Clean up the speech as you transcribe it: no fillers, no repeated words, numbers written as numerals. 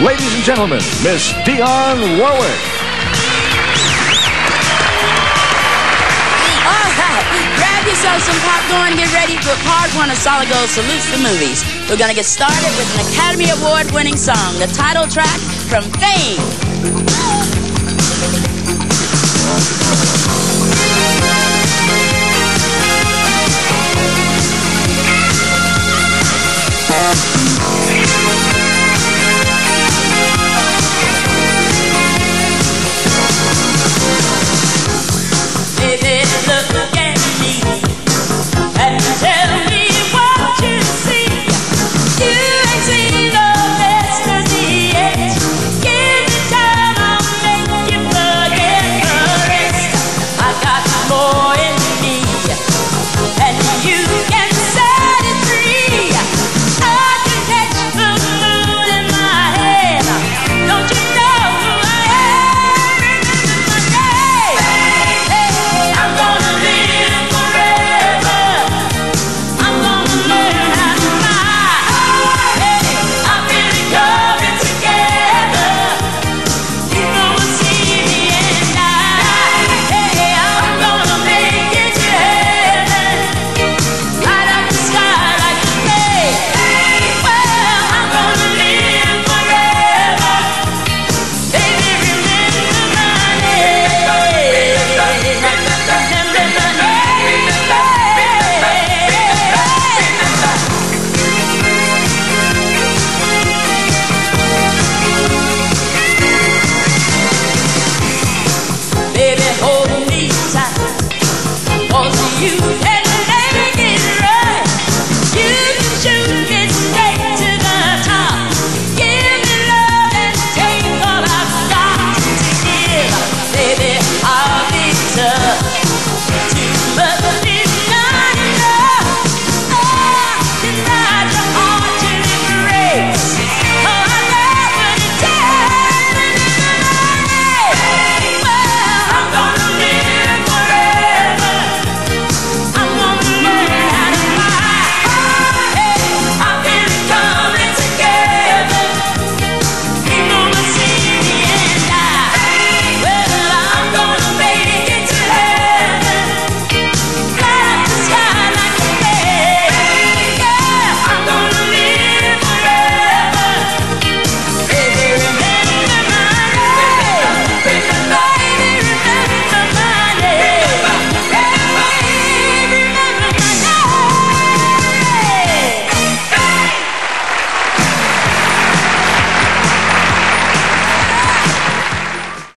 ladies and gentlemen, Miss Dionne Warwick. All right, grab yourself some popcorn, get ready for part one of Solid Gold Salutes the Movies. We're going to get started with an Academy Award-winning song, the title track from Fame.